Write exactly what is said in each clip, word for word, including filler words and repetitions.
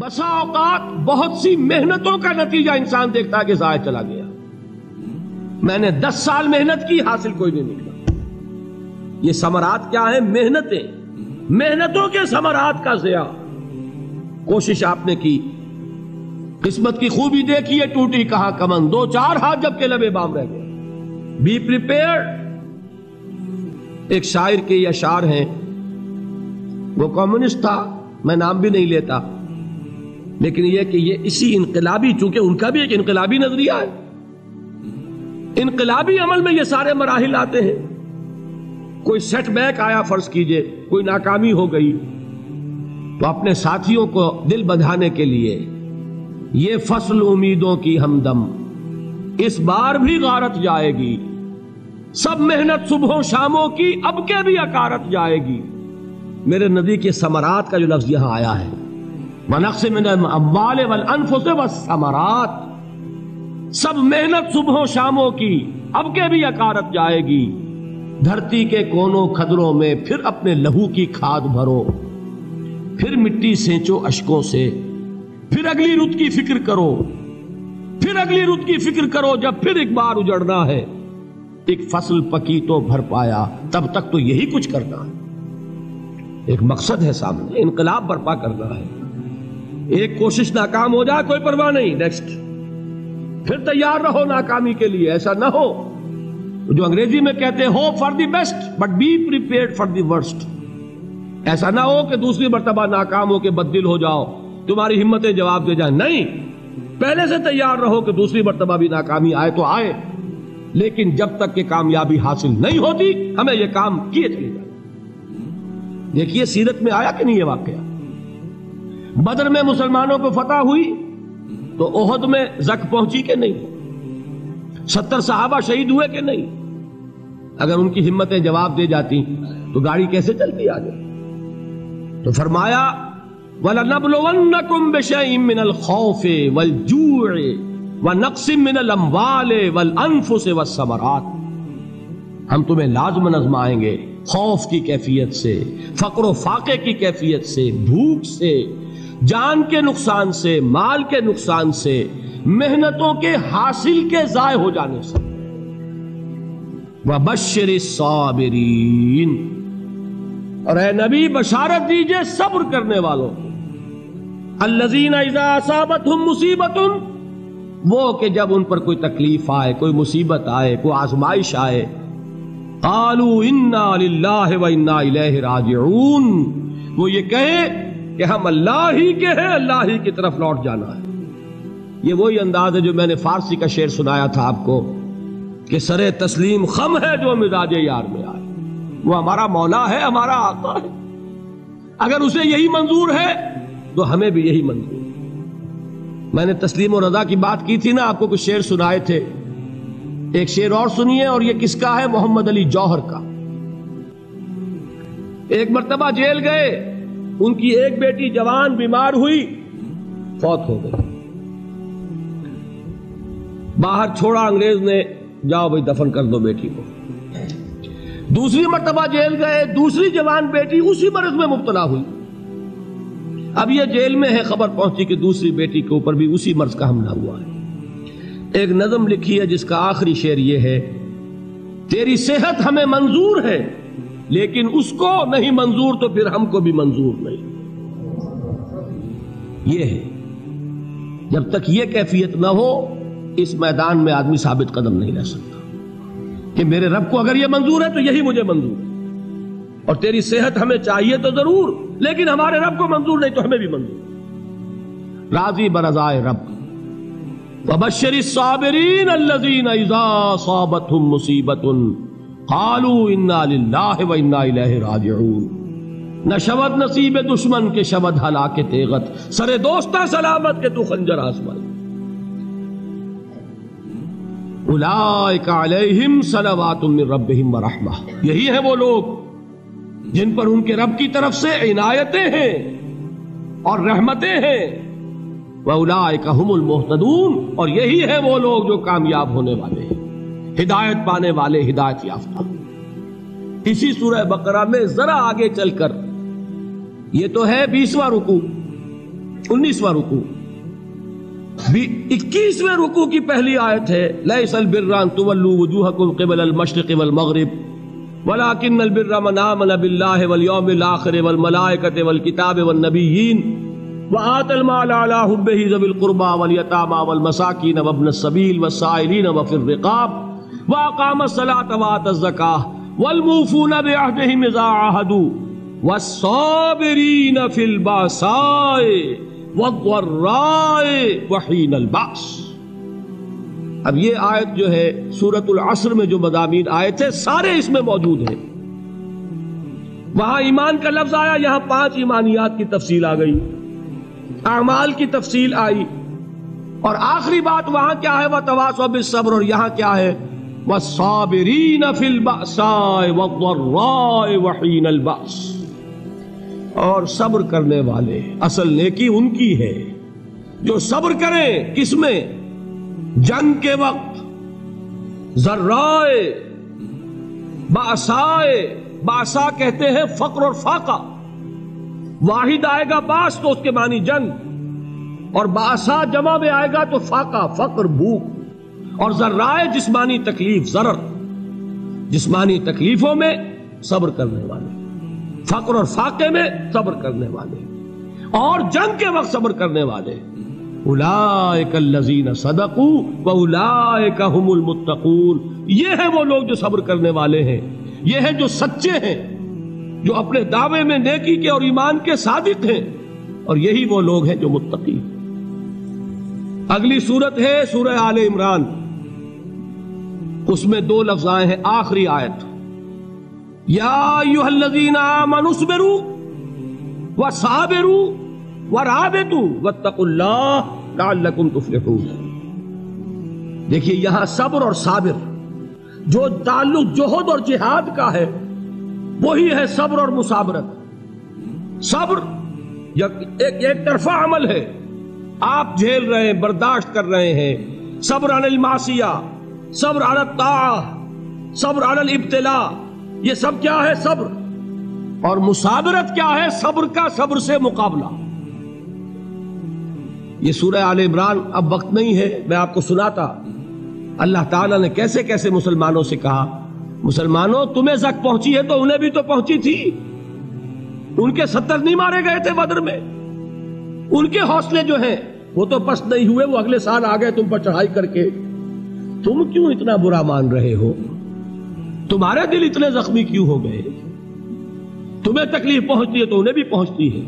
बसा औकात बहुत सी मेहनतों का नतीजा इंसान देखता है कि जाया चला गया। मैंने दस साल मेहनत की, हासिल कोई नहीं निकला। ये समरात क्या है? मेहनतें, मेहनतों के समरात का ज़िया। कोशिश आपने की, किस्मत की खूबी देखी है, टूटी कहां कमन, दो चार हाथ जबकि लबे बाम रह गए। Be prepared. एक शायर के ये अशार हैं, वो कम्युनिस्ट था, मैं नाम भी नहीं लेता, लेकिन यह कि ये इसी इंकलाबी, चूंकि उनका भी एक इंकलाबी नजरिया है, इंकलाबी अमल में ये सारे मराहिल आते हैं। कोई सेटबैक आया, फर्ज कीजिए कोई नाकामी हो गई, तो अपने साथियों को दिल बंधाने के लिए ये फसल उम्मीदों की हमदम, इस बार भी गारत जाएगी, सब मेहनत सुबहों शामों की अब के भी अकारत जाएगी। मेरे नबी के समरात का जो लफ्ज यहां आया है, वनक्स मिन अम्वाल वल अनफुस वस्समरात, सब मेहनत सुबहों शामों की अब के भी अकारत जाएगी। धरती के कोनों खदरों में फिर अपने लहू की खाद भरो, फिर मिट्टी सेंचो अशकों से, फिर अगली रुत की फिक्र करो, फिर अगली रुत की फिक्र करो, जब फिर एक बार उजड़ना है। एक फसल पकी तो भर पाया, तब तक तो यही कुछ करना है। एक मकसद है सामने, इंकलाब बर्पा करना है। एक कोशिश नाकाम हो जाए, कोई परवाह नहीं, नेक्स्ट। फिर तैयार रहो नाकामी के लिए। ऐसा ना हो जो अंग्रेजी में कहते हैं, hope for the best but be prepared for the worst. ऐसा ना हो कि दूसरी मरतबा नाकाम हो के बददिल हो जाओ, तुम्हारी हिम्मतें जवाब दे जाए। नहीं, पहले से तैयार रहो कि दूसरी मरतबा भी नाकामी आए तो आए, लेकिन जब तक कि कामयाबी हासिल नहीं होती, हमें यह काम किए चले जाए। देखिए सीरत में आया कि नहीं ये वाकया। बदर में मुसलमानों को फतह हुई, तो ओहद में जख पहुंची कि नहीं, सत्तर सहाबा शहीद हुए कि नहीं। अगर उनकी हिम्मतें जवाब दे जाती तो गाड़ी कैसे चलती आगे। तो फरमाया वलनबलवन्नकुम बिशैइन मिनल खौफि वल जूइ वनक्सिम मिनल अम्वालि वल अनफुसि वस्समरात, हम तुम्हें लाजमन आजमाएंगे खौफ की कैफियत से, फकरो फाके की कैफियत से, भूख से, जान के नुकसान से, माल के नुकसान से, मेहनतों के हासिल के जाय हो जाने से। वबश्शिरिस साबिरीन, और ए नबी बशारत दीजिए सब्र करने वालों को। अल्लज़ीना इज़ा असाबतहुम मुसीबतुन, वो कि जब उन पर कोई तकलीफ आए, कोई मुसीबत आए, कोई आजमाइश आए, कालू इन्ना लिल्लाहि व इन्ना इलैहि राजिऊन, वो ये कहे कि हम अल्लाह ही के हैं, अल्लाह ही की तरफ लौट जाना है। ये वही अंदाज है जो मैंने फारसी का शेर सुनाया था आपको कि सरे तस्लीम खम है जो मिजाज यार में आए। वो हमारा मौला है, हमारा आका है, अगर उसे यही मंजूर है तो हमें भी यही मंजूर। मैंने तस्लीम और रजा की बात की थी ना, आपको कुछ शेर सुनाए थे। एक शेर और सुनिए, और यह किसका है, मोहम्मद अली जौहर का। एक मरतबा जेल गए, उनकी एक बेटी जवान बीमार हुई, फौत हो गई। बाहर छोड़ा अंग्रेज ने, जाओ भाई दफन कर दो बेटी को। दूसरी मरतबा जेल गए, दूसरी जवान बेटी उसी मर्ज में मुब्तला हुई। अब यह जेल में है, खबर पहुंची कि दूसरी बेटी के ऊपर भी उसी मर्ज का हमला हुआ है। एक नज़म लिखी है जिसका आखिरी शेर ये है, तेरी सेहत हमें मंजूर है, लेकिन उसको नहीं मंजूर तो फिर हमको भी मंजूर नहीं। ये है, जब तक ये कैफियत ना हो, इस मैदान में आदमी साबित कदम नहीं रह सकता कि मेरे रब को अगर ये मंजूर है तो यही मुझे मंजूर है, और तेरी सेहत हमें चाहिए तो जरूर, लेकिन हमारे रब को मंजूर नहीं तो हमें भी मंजूर। राजी बरज़ाए रब। वबश्शिरिस साबिरीन अल्लज़ीना इज़ा असाबतहुम मुसीबतुन क़ालू इन्ना लिल्लाहि व इन्ना इलैहि राजिऊन। न शबद नसीब दुश्मन के, शबद हलाके तेगत, सरे दोस्ता सलामत के तू खंजर आज़माई। उलाइका अलैहिम सलावातुम मिन रब्बिहिम व रहमा, यही है वो लोग जिन पर उनके रब की तरफ से इनायतें हैं और रहमतें हैं। वउलाइका हुमुल मुहतदून, और यही है वो लोग जो कामयाब होने वाले हैं, हिदायत पाने वाले, हिदायत याफ्ता। इसी सूरह बकरा में जरा आगे चलकर, ये तो है बीसवां रुकू, उन्नीसवां रुकू भी इक्कीसवें रुकू की पहली आयत है, लैसल बिर्रा तुवल्लू वजूहकुम क़िबल अल मशरिक़ वल मग़रिब वलाकिन्नल बिर्रा मन आमन बिल्लाहि वल यौमिल आख़िर वल मलाइकति वल किताबि वन नबिय्यीन व आतल माल अला हुब्बिहि ज़िल क़ुरबा वल यतामा वल मसाकीन व इब्न सबील वस्साइलीन व फिर रिक़ाब व अक़ामस सलात व आतज़ ज़काह वल मूफ़ूना बिअहदिहिम इज़ा अहदू वस्साबिरीन फिल बासाए वहीन अलबास। अब ये आयत जो है सूरतुल अस्र में जो मज़ामीन आए थे सारे इसमें मौजूद हैं। वहां ईमान का लफ्ज आया, यहां पांच ईमानियात की तफसील आ गई, अमाल की तफसील आई, और आखिरी बात वहां क्या है, वह तवासौ बिस्सब्र, और यहां क्या है, वस्साबिरीन फिल बासाए वद्दर्राए वहीन अलबास। और सब्र करने वाले, असल नेकी उनकी है जो सब्र करें किसमें, जंग के वक्त, जर्राए बासाए, बासा कहते हैं फक्र और फाका, वाहिद आएगा बास तो उसके मानी जंग, और बासा जमा में आएगा तो फाका, फक्र भूख, और जर्राए जिस्मानी तकलीफ, जरर जिस्मानी तकलीफों में सब्र करने वाले, फक्र और फाके में सब्र करने वाले, और जंग के वक्त सब्र करने वाले। उलाइका अल्लज़ीना सदकू व उलाइका हुमुल मुत्तकून, ये हैं वो लोग जो सब्र करने वाले हैं, ये हैं जो सच्चे हैं, जो अपने दावे में नेकी के और ईमान के सादिक हैं, और यही वो लोग हैं जो मुत्तकी। अगली सूरत है सूरह आले इमरान, उसमें दो लफ्ज आए हैं, आखिरी आयत या अय्युहल्लज़ीना आमनु सबिरू वसाबिरू वराबितू वत्तकुल्लाह लअल्लकुम तुफ्लिहून। देखिए यहां सब्र और साबिर, जो ताल्लुक जोहद और जिहाद का है वही है सब्र और मुसाबरत। सब्र एक एक तरफा अमल है, आप झेल रहे हैं, बर्दाश्त कर रहे हैं, सब्र अनिल मासिया, सब्र अनिल ताआ, सब्र अनिल इब्तिला, ये सब क्या है, सब्र। और मुसाबरत क्या है, सब्र का सब्र से मुकाबला। ये सूरह आले इमरान, अब वक्त नहीं है मैं आपको सुनाता, अल्लाह ताला ने कैसे कैसे मुसलमानों से कहा, मुसलमानों तुम्हें जख्म पहुंची है तो उन्हें भी तो पहुंची थी, उनके सत्तर नहीं मारे गए थे बदर में, उनके हौसले जो हैं वो तो पस्त नहीं हुए, वो अगले साल आ गए तुम पर चढ़ाई करके, तुम क्यों इतना बुरा मान रहे हो, तुम्हारे दिल इतने जख्मी क्यों हो गए, तुम्हें तकलीफ पहुंचती है तो उन्हें भी पहुंचती है।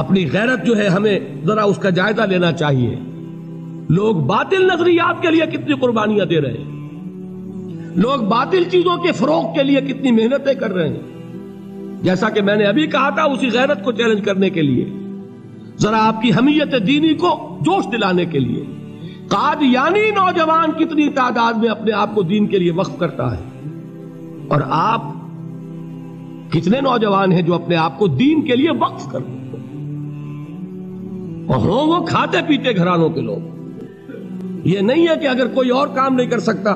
अपनी गैरत जो है हमें जरा उसका जायजा लेना चाहिए। लोग बातिल नजरियात के लिए कितनी कुर्बानियां दे रहे हैं, लोग बातिल चीजों के फरोग के लिए कितनी मेहनतें कर रहे हैं। जैसा कि मैंने अभी कहा था, उसी गैरत को चैलेंज करने के लिए, जरा आपकी हमीयत दीनी को जोश दिलाने के लिए, कादियानी नौजवान कितनी तादाद में अपने आप को दीन के लिए वक्फ करता है, और आप कितने नौजवान हैं जो अपने आप को दीन के लिए वक्फ करते हैं, और हों वो खाते पीते घरानों के लोग। ये नहीं है कि अगर कोई और काम नहीं कर सकता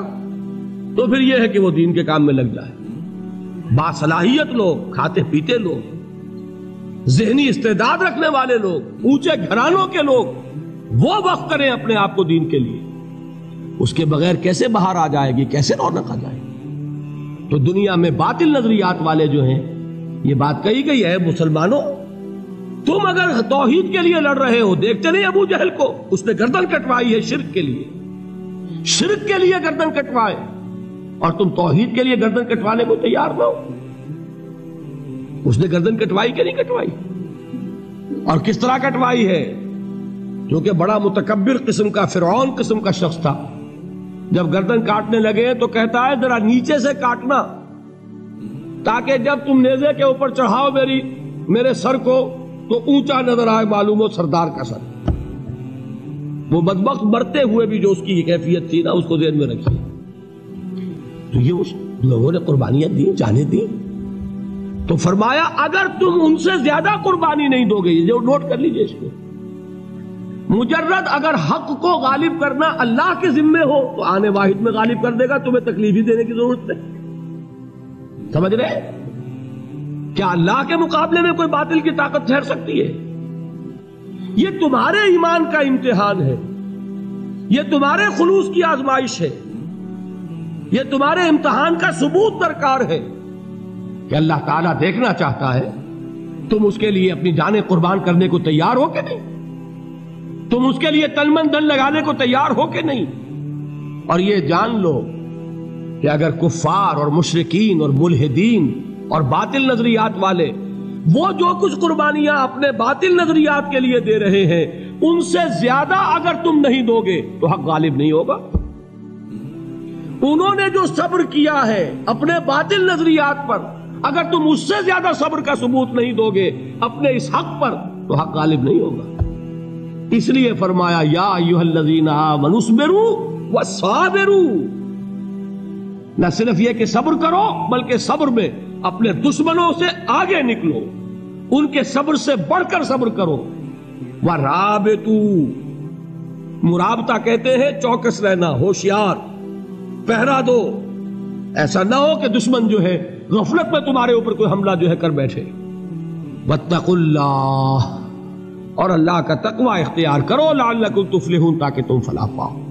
तो फिर यह है कि वो दीन के काम में लग जाए। बासलाहियत लोग, खाते पीते लोग, ज़हनी इस्तेदाद रखने वाले लोग, ऊंचे घरानों के लोग, वो वक्त करें अपने आप को दीन के लिए। उसके बगैर कैसे बाहर आ जाएगी, कैसे रौनक आ जाएगी। तो दुनिया में बातिल नजरियात वाले जो हैं, ये बात कही गई है, मुसलमानों तुम अगर तौहीद के लिए लड़ रहे हो, देखते नहीं अबू जहल को, उसने गर्दन कटवाई है शिर्क के लिए, शिर्क के लिए गर्दन कटवाए, और तुम तौहीद के लिए गर्दन कटवाने को तैयार ना हो। उसने गर्दन कटवाई कि नहीं कटवाई, और किस तरह कटवाई है, क्योंकि बड़ा मुतकब्बिर किस्म का, फिरौन किस्म का शख्स था। जब गर्दन काटने लगे तो कहता है जरा नीचे से काटना, ताकि जब तुम नेजे के ऊपर चढ़ाओ मेरी मेरे सर को तो ऊंचा नजर आए, मालूम हो सरदार का सर। वो बदबख्त मरते हुए भी जो उसकी कैफियत थी ना, उसको ध्यान में रखिए। तो ये उस लोगों ने कुर्बानियां दी, जाने दी। तो फरमाया अगर तुम उनसे ज्यादा कुर्बानी नहीं दोगे, जो नोट कर लीजिए इसको, मुजर्रद अगर हक को गालिब करना अल्लाह के जिम्मे हो तो आने वाहिद में गालिब कर देगा, तुम्हें तकलीफ ही देने की जरूरत नहीं। समझ रहे, क्या अल्लाह के मुकाबले में कोई बातिल की ताकत ठहर सकती है? ये तुम्हारे ईमान का इम्तिहान है, ये तुम्हारे खुलूस की आजमाइश है, ये तुम्हारे इम्तिहान का सबूत दरकार है कि अल्लाह ताला देखना चाहता है तुम उसके लिए अपनी जाने कुर्बान करने को तैयार हो कि नहीं, तुम उसके लिए तनमन धन लगाने को तैयार हो कि नहीं। और ये जान लो कि अगर कुफार और मुशरिकीन और मुल्हिदीन और बातिल नजरियात वाले वो जो कुछ कुर्बानियां अपने बातिल नजरियात के लिए दे रहे हैं उनसे ज्यादा अगर तुम नहीं दोगे तो हक गालिब नहीं होगा। उन्होंने जो सब्र किया है अपने बातिल नजरियात पर, अगर तुम उससे ज्यादा सब्र का सबूत नहीं दोगे अपने इस हक पर तो हक गालिब नहीं होगा। इसलिए फरमाया या अय्युहल्लज़ीना आमनू सबिरू वस्साबिरू, न सिर्फ यह कि सब्र करो बल्कि सब्र में अपने दुश्मनों से आगे निकलो, उनके सब्र से बढ़कर सब्र करो। वराबितू, मुराबता कहते हैं चौकस रहना, होशियार, पहरा दो, ऐसा ना हो कि दुश्मन जो है गफलत में तुम्हारे ऊपर कोई हमला जो है कर बैठे। वत्तकुल्लाह, और अल्लाह का तकवा इख्तियार करो, लअल्लकुम तुफ्लिहून, ताकि तुम फलाह पाओ।